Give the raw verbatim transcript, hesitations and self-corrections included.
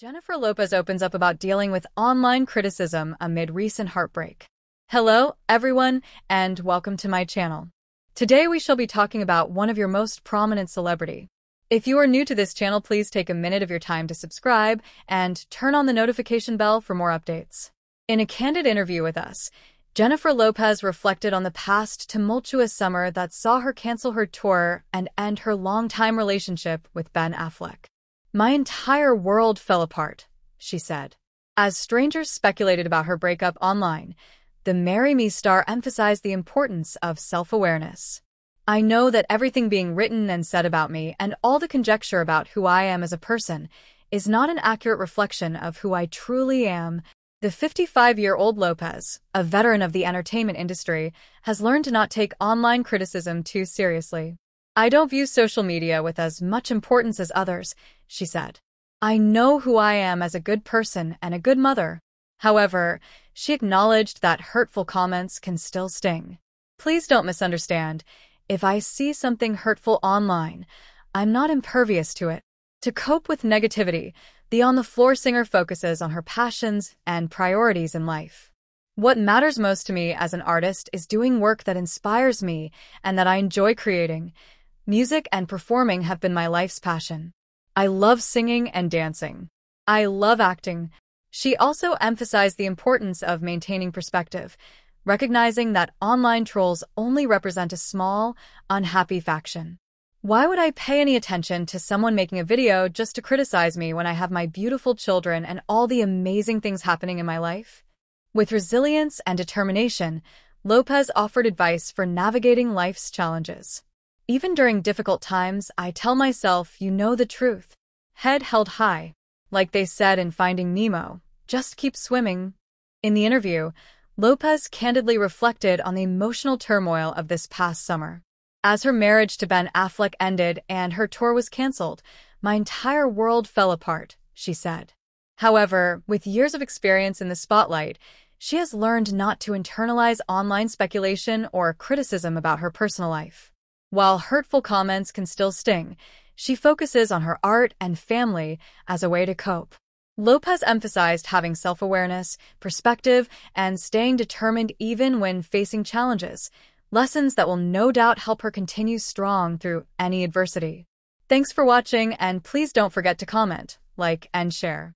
Jennifer Lopez opens up about dealing with online criticism amid recent heartbreak. Hello, everyone, and welcome to my channel. Today we shall be talking about one of your most prominent celebrity. If you are new to this channel, please take a minute of your time to subscribe and turn on the notification bell for more updates. In a candid interview with us, Jennifer Lopez reflected on the past tumultuous summer that saw her cancel her tour and end her long-time relationship with Ben Affleck. "My entire world fell apart," she said. As strangers speculated about her breakup online, the Marry Me star emphasized the importance of self-awareness. "I know that everything being written and said about me and all the conjecture about who I am as a person is not an accurate reflection of who I truly am." The fifty-five-year-old Lopez, a veteran of the entertainment industry, has learned to not take online criticism too seriously. "I don't view social media with as much importance as others," she said. "I know who I am as a good person and a good mother." However, she acknowledged that hurtful comments can still sting. "Please don't misunderstand. If I see something hurtful online, I'm not impervious to it." To cope with negativity, the on-the-floor singer focuses on her passions and priorities in life. "What matters most to me as an artist is doing work that inspires me and that I enjoy creating. Music and performing have been my life's passion. I love singing and dancing. I love acting." She also emphasized the importance of maintaining perspective, recognizing that online trolls only represent a small, unhappy faction. "Why would I pay any attention to someone making a video just to criticize me when I have my beautiful children and all the amazing things happening in my life?" With resilience and determination, Lopez offered advice for navigating life's challenges. "Even during difficult times, I tell myself, you know the truth. Head held high. Like they said in Finding Nemo, just keep swimming." In the interview, Lopez candidly reflected on the emotional turmoil of this past summer. As her marriage to Ben Affleck ended and her tour was canceled, "My entire world fell apart," she said. However, with years of experience in the spotlight, she has learned not to internalize online speculation or criticism about her personal life. While hurtful comments can still sting, she focuses on her art and family as a way to cope. Lopez emphasized having self-awareness, perspective, and staying determined even when facing challenges, lessons that will no doubt help her continue strong through any adversity. Thanks for watching, and please don't forget to comment, like, and share.